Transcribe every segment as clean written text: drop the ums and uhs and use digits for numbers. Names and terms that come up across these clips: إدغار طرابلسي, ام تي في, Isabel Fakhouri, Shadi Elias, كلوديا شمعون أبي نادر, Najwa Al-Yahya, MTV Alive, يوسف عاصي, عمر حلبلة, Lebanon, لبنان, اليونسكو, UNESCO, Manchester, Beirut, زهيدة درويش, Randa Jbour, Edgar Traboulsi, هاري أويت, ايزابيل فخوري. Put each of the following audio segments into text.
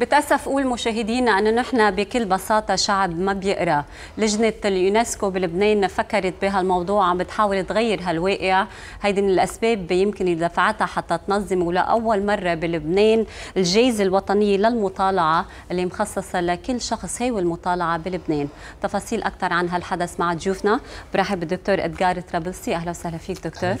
بتأسف أقول مشاهدينا أنه نحن بكل بساطة شعب ما بيقرأ. لجنة اليونسكو بلبنان فكرت بهالموضوع، عم بتحاول تغير هالواقع. هيدي من الأسباب يمكن اللي دفعتها حتى تنظم ولأول مرة بلبنان الجائزة الوطنية للمطالعة اللي مخصصة لكل شخص هاوي المطالعة بلبنان. تفاصيل أكثر عن هالحدث مع ضيوفنا. برحب بالدكتور إدغار طرابلسي، أهلا وسهلا فيك دكتور.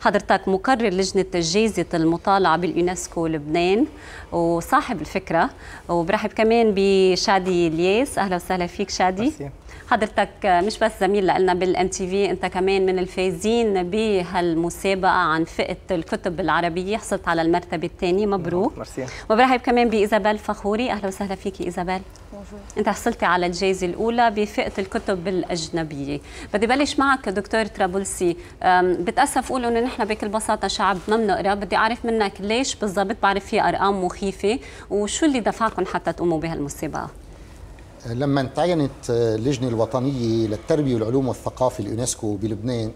حضرتك مقرر لجنة جائزة المطالعة باليونسكو لبنان وصاحب الفكرة، وبرحب كمان بشادي إلياس، أهلا وسهلا فيك شادي. حضرتك مش بس زميل لنا بالام تي في، انت كمان من الفايزين بهالمسابقه عن فئه الكتب العربيه، حصلت على المرتبه الثانيه، مبروك. مرسي. وبرحب كمان بايزابيل فخوري، اهلا وسهلا فيكي ايزابيل. انت حصلتي على الجائزه الاولى بفئه الكتب الاجنبيه. بدي بلش معك دكتور طرابلسي، بتاسف اقول انه نحن بكل بساطه شعب ما بنقرا، بدي اعرف منك ليش بالضبط، بعرف في ارقام مخيفه، وشو اللي دفعكم حتى تقوموا بهالمسابقه؟ لما تعينت اللجنة الوطنية للتربية والعلوم والثقافة اليونسكو بلبنان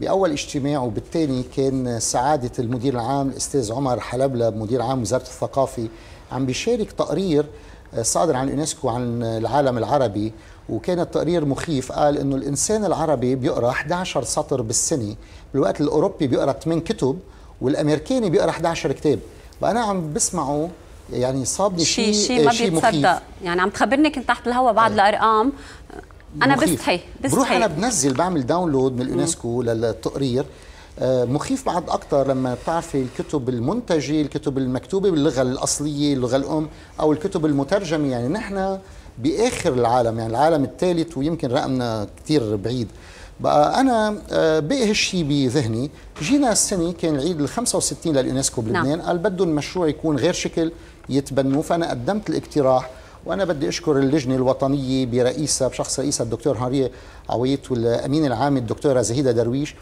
بأول اجتماع، وبالتاني كان سعادة المدير العام الأستاذ عمر حلبلة مدير عام وزارة الثقافة عم بيشارك تقرير صادر عن اليونسكو عن العالم العربي، وكان التقرير مخيف. قال إنه الإنسان العربي بيقرأ 11 سطر بالسنة، بالوقت الأوروبي بيقرأ 8 كتب، والأمريكاني بيقرأ 11 كتاب. وأنا عم بسمعه يعني صابني شيء ما بيتصدق، يعني عم تخبرني كنت تحت الهواء بعض الارقام. انا بستحي بروح، انا بنزل بعمل داونلود من اليونسكو للتقرير. مخيف بعد اكثر لما بتعرفي الكتب المنتجه، الكتب المكتوبه باللغه الاصليه اللغه الام، او الكتب المترجمه. يعني نحن باخر العالم، يعني العالم الثالث، ويمكن رقمنا كثير بعيد. بقى أنا بقي هالشيء بذهني. جينا السنة كان العيد ال65 لليونسكو بلبنان، نعم. قال بدهم المشروع يكون غير شكل يتبنوه، فأنا قدمت الاقتراح. وأنا بدي أشكر اللجنة الوطنية برئيسها، بشخص رئيسها الدكتور هاري أويت، والأمين العام الدكتورة زهيدة درويش،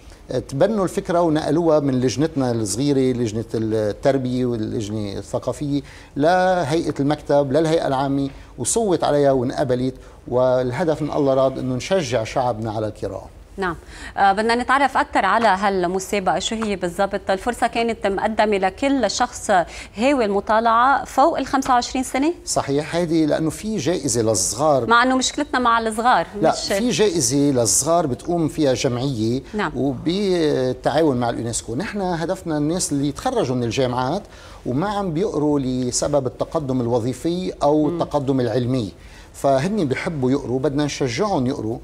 تبنوا الفكرة ونقلوها من لجنتنا الصغيرة، لجنة التربية واللجنة الثقافية، لهيئة المكتب للهيئة العامة، وصوت عليها وانقبلت. والهدف من الله راد أنه نشجع شعبنا على القراءة. نعم، بدنا نتعرف أكثر على هالمسابقة شو هي بالضبط. الفرصة كانت مقدمة لكل شخص هاوي المطالعة فوق ال 25 سنة؟ صحيح، هيدي لأنه في جائزة للصغار، مع أنه مشكلتنا مع الصغار. لا، في جائزة للصغار بتقوم فيها جمعية، نعم، وبالتعاون مع اليونسكو. نحن هدفنا الناس اللي تخرجوا من الجامعات وما عم بيقروا لسبب التقدم الوظيفي أو التقدم العلمي، فهن بيحبوا يقروا، بدنا نشجعهم يقروا.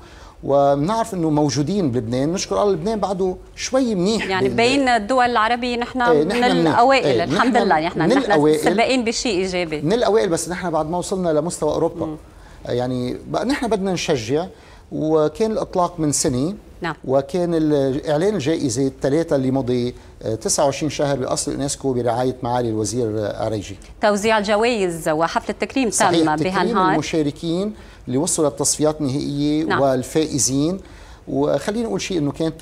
وبنعرف انه موجودين بلبنان، نشكر الله لبنان بعده شوي منيح، يعني بين الدول العربيه نحن من الاوائل، الحمد لله. نحن سباقين بشيء ايجابي، من الاوائل، بس نحن بعد ما وصلنا لمستوى اوروبا. يعني بقى نحن بدنا نشجع. وكان الاطلاق من سنه، نعم. وكان اعلان الجائزه الثلاثه اللي مضي 29 شهر بأصل اليونسكو برعاية معالي الوزير عريجي. توزيع الجوائز وحفل التكريم تم بهالنهار، المشاركين اللي وصلوا للتصفيات النهائية، نعم، والفائزين. وخلينا نقول شيء، انه كانت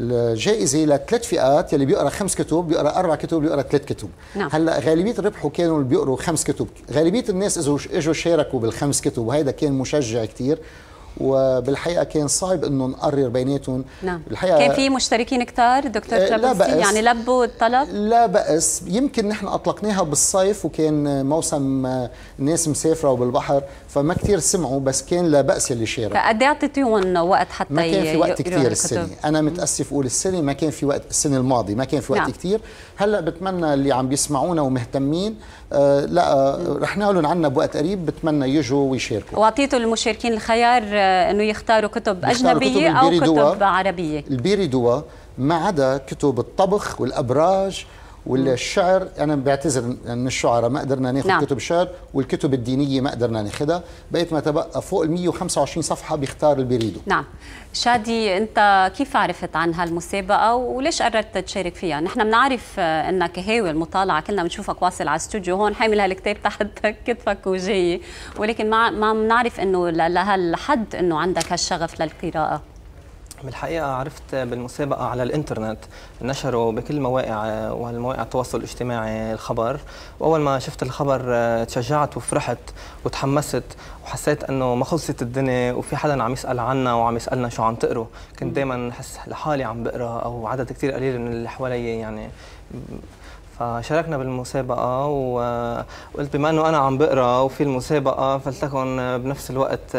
الجائزة لثلاث فئات، يلي بيقرا 5 كتب، بيقرا 4 كتب، بيقرا 3 كتب. نعم. هلا غالبية ربحوا كانوا اللي بيقروا 5 كتب، غالبية الناس اجوا شاركوا بال5 كتب، وهيدا كان مشجع كثير. وبالحقيقه كان صعب انه نقرر بيناتهم، نعم. الحقيقه كان في مشتركين كثار دكتور طرابلسي، يعني لبوا الطلب. لا بأس، يمكن نحن اطلقناها بالصيف، وكان موسم الناس مسافره وبالبحر، فما كثير سمعوا، بس كان لا بأس اللي شارك. قد ايه اعطيتيهم وقت حتى ما كان في وقت كثير السنه؟ انا متاسف اقول السنه ما كان في وقت، السنه الماضيه ما كان في وقت، نعم، كثير. هلا بتمنى اللي عم بيسمعونا ومهتمين، لا رح نعلن عنها بوقت قريب، بتمنى يجوا ويشاركوا. واعطيتوا المشاركين الخيار انه يختاروا كتب اجنبيه او كتب عربيه؟ البيريدوا، ما عدا كتب الطبخ والابراج والشعر. انا بعتذر من الشعراء، ما قدرنا ناخذ، نعم، كتب شعر، والكتب الدينيه ما قدرنا ناخذها. بقيت ما تبقى فوق ال 125 صفحه بيختار البيريدو. نعم. شادي، انت كيف عرفت عن هالمسابقه وليش قررت تشارك فيها؟ نحن بنعرف انك هاوي المطالعه، كلنا بنشوفك واصل على الاستوديو هون حامل هالكتاب تحت كتفك وجاي، ولكن ما بنعرف انه لهالحد انه عندك هالشغف للقراءه. بالحقيقة عرفت بالمسابقة على الانترنت، نشروا بكل مواقع وهالمواقع التواصل الاجتماعي الخبر، وأول ما شفت الخبر تشجعت وفرحت وتحمست، وحسيت أنه ما خلصت الدنيا وفي حدا عم يسأل عنا وعم يسألنا شو عم تقروا. كنت دايما أحس لحالي عم بقرأ، أو عدد كتير قليل من اللي حوالي يعني، فشاركنا بالمسابقة، وقلت بما أنه أنا عم بقرأ وفي المسابقة فلتكن بنفس الوقت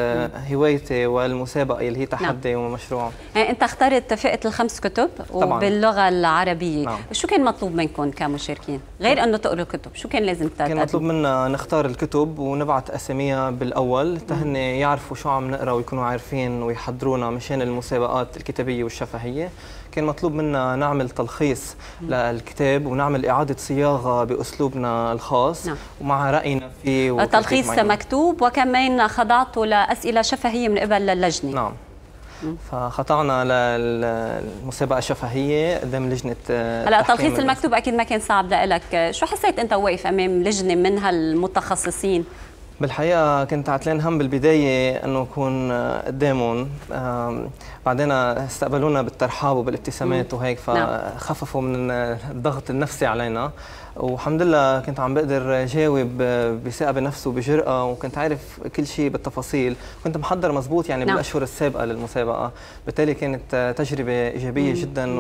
هوايتي والمسابقة اللي هي تحدي نعم. ومشروع. يعني أنت اخترت فئة الخمس كتب وباللغة العربية نعم. شو كان مطلوب منكم كمشاركين؟ غير أنه تقرأوا كتب، شو كان لازم تعملوا؟ كان مطلوب منا نختار الكتب ونبعت أساميها بالأول تهني يعرفوا شو عم نقرأ ويكونوا عارفين ويحضرونا مشان المسابقات الكتابية والشفهية. كان مطلوب منا نعمل تلخيص للكتاب ونعمل إعادة صياغة بأسلوبنا الخاص نعم. ومع رأينا فيه. تلخيص مكتوب وكمان خضعته لأسئلة شفهية من قبل اللجنة. نعم. فخضعنا للمسابقة الشفهية قدام لجنة. هلا تلخيص المكتوب أكيد ما كان صعب لإلك، شو حسيت أنت واقف أمام لجنة من هالمتخصصين؟ بالحقيقة كنت عتلان هم بالبداية أنه أكون قدامهم، بعدين استقبلونا بالترحاب وبالابتسامات وهيك فخففوا من الضغط النفسي علينا، والحمد لله كنت عم بقدر جاوب بثقة بنفسي وبجرأة، وكنت عارف كل شيء بالتفاصيل، كنت محضر مزبوط يعني بالأشهر السابقة للمسابقة، بالتالي كانت تجربة إيجابية جدا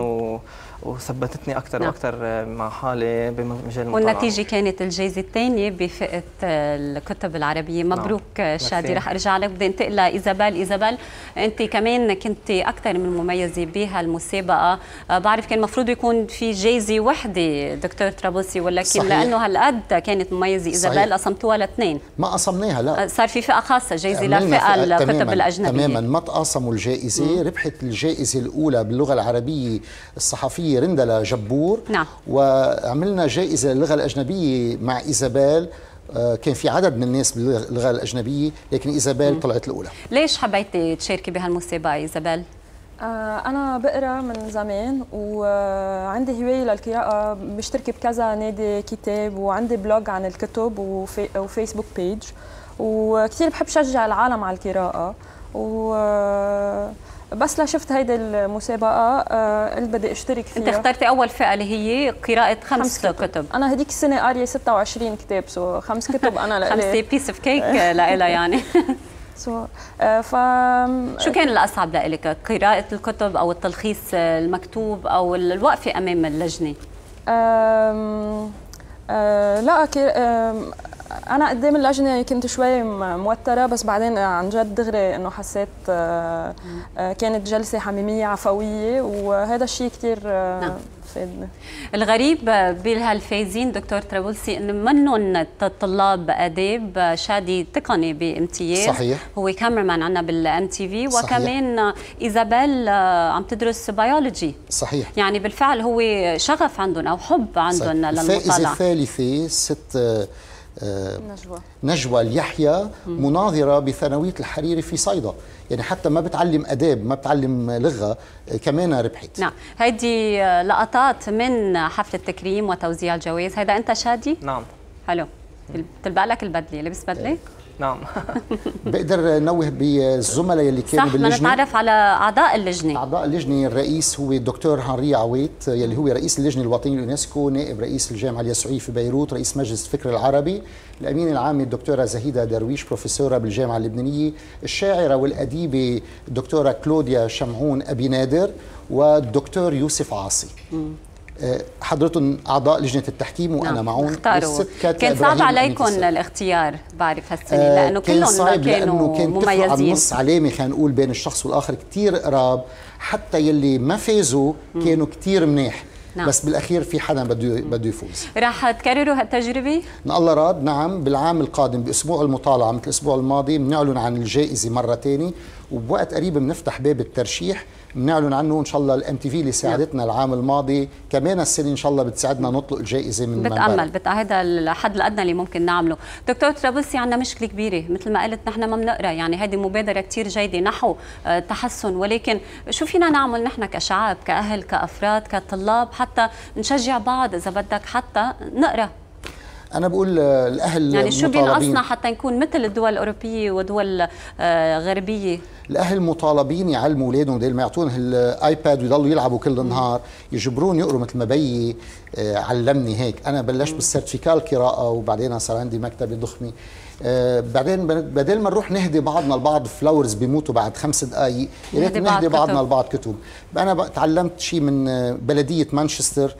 وثبتتني أكثر وأكثر مع حالي بمجال المطالعة. والنتيجة كانت الجائزة الثانية بفئة الكتب العربية. مبروك شادي. رح أرجع لك، بدي أنتقل لإيزابيل. إيزابيل أنت كمان كنت أكثر من مميزة بهالمسابقة، بعرف كان المفروض يكون في جائزة وحدة دكتور طرابلسي، ولكن صحيح. لأنه هالقد كانت مميزة إيزابيل قسمتوها لاثنين. ما قسمناها، لا صار في فئة خاصة جائزة لفئة الكتب الأجنبية تماما. ما تقاسموا الجائزة، ربحت الجائزة الأولى باللغة العربية الصحفية رندا جبور نعم. وعملنا جائزة للغة الأجنبية مع إيزابيل، كان في عدد من الناس باللغة الأجنبية لكن إيزابيل طلعت الأولى. ليش حبيتي تشاركي بهالمسابقة إيزابيل؟ أنا بقرأ من زمان وعندي هواية للقراءة، مشتركة بكذا نادي كتاب وعندي بلوج عن الكتب وفيسبوك بيج، وكثير بحب شجع العالم على القراءة، بس لشفت هيدي المسابقة اللي بدي اشترك فيها. انت اخترتي اول فئة اللي هي قراءة خمس كتب. انا هديك السنة قارية 26 كتاب، سو 5 كتب انا لإلي 5 بيس اوف كيك لإلها يعني. سو شو كان الأصعب لإلك؟ قراءة الكتب أو التلخيص المكتوب أو الوقفة أمام اللجنة؟ لا أنا قدام اللجنة كنت شوي موترة، بس بعدين عن جد دغري إنه حسيت كانت جلسة حميمية عفوية، وهذا الشيء كتير نعم. فادني. الغريب بهالفايزين دكتور طرابلسي إنه منهم طلاب آداب، شادي تقني بامتياز صحيح، هو كاميرمان عنا بالام تي في، وكمان إيزابيل عم تدرس بيولوجي صحيح، يعني بالفعل هو شغف عندهم أو حب عندهم للمطالعة. الفائزة الثالثة ست نجوى اليحيى، مناظرة بثانوية الحريري في صيدا، يعني حتى ما بتعلم آداب ما بتعلم لغة كمان ربحت. نعم هيدي لقطات من حفل التكريم وتوزيع الجوائز. هيدا أنت شادي؟ نعم. حلو، بتلبق لك البدلة، لبس بدلة؟ نعم. بقدر نوه بالزملاء اللي كانوا باللجنة، صح، نتعرف على أعضاء اللجنة. أعضاء اللجنة الرئيس هو الدكتور هاري أويت يلي هو رئيس اللجنة الوطنية اليونسكو، نائب رئيس الجامعة اليسوعية في بيروت، رئيس مجلس الفكر العربي، الأمين العام الدكتورة زهيدة درويش بروفيسورة بالجامعة اللبنانية، الشاعرة والأديبة الدكتورة كلوديا شمعون أبي نادر، والدكتور يوسف عاصي. حضرتهم أعضاء لجنة التحكيم وأنا نعم. معهم. كان صعب عليكم الاختيار بعرف هالسنة لأنه كلهم كانوا مميزين. كان نص علامة خلينا نقول بين الشخص والآخر كتير قراب، حتى يلي ما فازوا كانوا كتير منيح نعم. بس بالأخير في حدا بده يفوز. راح تكرروا هالتجربة؟ إن الله راد نعم، بالعام القادم بأسبوع المطالعة مثل الأسبوع الماضي بنعلن عن الجائزة مرة تاني، وبوقت قريب بنفتح باب الترشيح بنعلن عنه. ان شاء الله الام تي في اللي ساعدتنا العام الماضي كمان السنه ان شاء الله بتساعدنا نطلق الجائزه من هذا الحد الادنى اللي ممكن نعمله. دكتور طرابلسي عندنا مشكله كبيره مثل ما قلت، نحن ما بنقرا، يعني هذه مبادره كثير جيده نحو تحسن، ولكن شو فينا نعمل نحن كشعب كاهل كافراد كطلاب حتى نشجع بعض اذا بدك حتى نقرا؟ أنا بقول الأهل يعني شو بينقصنا حتى نكون مثل الدول الأوروبية ودول غربية؟ الأهل مطالبين يعلموا أولادهم، بدل ما يعطونهم الآيباد ويضلوا يلعبوا كل النهار يجبرون يقروا. مثل ما بيي علمني هيك، أنا بلشت بالسيرتيفيكال القراءة وبعدين صار عندي مكتبة ضخمة، بعدين بدل ما نروح نهدي بعضنا البعض فلاورز بيموتوا بعد 5 دقائق، يا ريت نهدي بعضنا البعض كتب. أنا تعلمت شيء من بلدية مانشستر،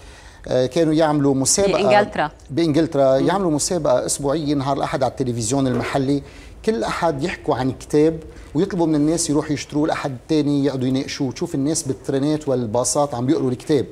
كانوا يعملوا مسابقه بانجلترا يعملوا مسابقه اسبوعيه نهار الاحد على التلفزيون المحلي، كل احد يحكوا عن كتاب ويطلبوا من الناس يروحوا يشتروه، الاحد الثاني يقعدوا يناقشوه، وتشوف الناس بالترينات والباصات عم بيقروا الكتاب.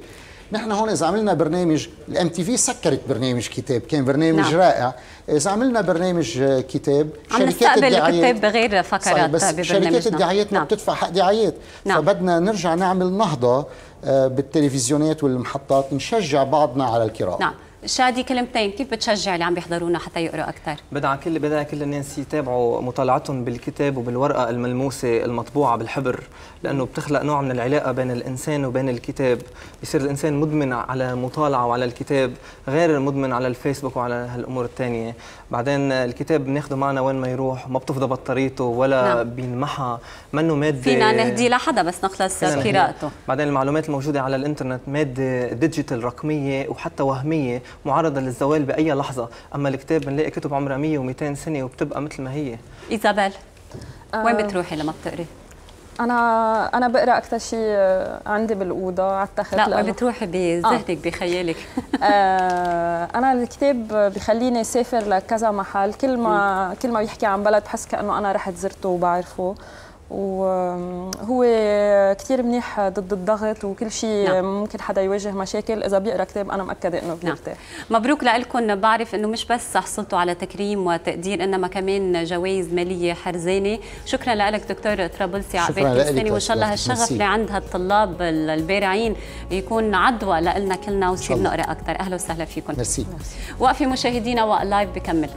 نحن هون اذا عملنا برنامج، الام تي في سكرت برنامج كتاب، كان برنامج رائع. اذا عملنا برنامج كتاب، شركات الدعايات بغير فقرات ببرنامجنا، شركات الدعايات ما بتدفع حق دعايات. فبدنا نرجع نعمل نهضه بالتلفزيونات والمحطات، نشجع بعضنا على القراءه. شادي، كلمتين، كيف بتشجع اللي عم بيحضرونا حتى يقرأوا أكثر؟ بدعى كل الناس يتابعوا مطالعتهم بالكتاب وبالورقة الملموسة المطبوعة بالحبر، لأنه بتخلق نوع من العلاقة بين الإنسان وبين الكتاب. بيصير الإنسان مدمن على مطالعة وعلى الكتاب، غير المدمن على الفيسبوك وعلى هالأمور الثانية. بعدين الكتاب بناخده معنا وين ما يروح، ما بتفضى بطاريته ولا بينمحى، منه مادة فينا نهدي لحدا بس نخلص قراءته. بعدين المعلومات الموجودة على الإنترنت مادة ديجيتال رقمية وحتى وهمية، معرضة للزوال بأي لحظة. أما الكتاب بنلاقي كتب عمرها 100 و200 سنة وبتبقى مثل ما هي. إيزابيل، وين بتروحي لما بتقري؟ أنا بقرأ أكثر شيء عندي بالأوضة على التخت. لا، وين بتروحي بذهنك بخيالك؟ أنا الكتاب بخليني أسافر لكذا محل، كل ما بيحكي عن بلد بحس كأنه أنا رحت زرته وبعرفه، وهو كثير منيح ضد الضغط وكل شيء. ممكن حدا يواجه مشاكل، اذا بيقرا كتاب انا مؤكده انه بيرتاح. مبروك لكم، بعرف انه مش بس حصلتوا على تكريم وتقدير انما كمان جوائز ماليه حرزانه. شكرا لك دكتور طرابلسي عقبال كل سنه، وان شاء الله هالشغف اللي عند هالطلاب البارعين يكون عدوى لنا كلنا وصير نقرا اكثر. اهلا وسهلا فيكم. ميرسي. وقفي مشاهدينا، واللايف بكمل.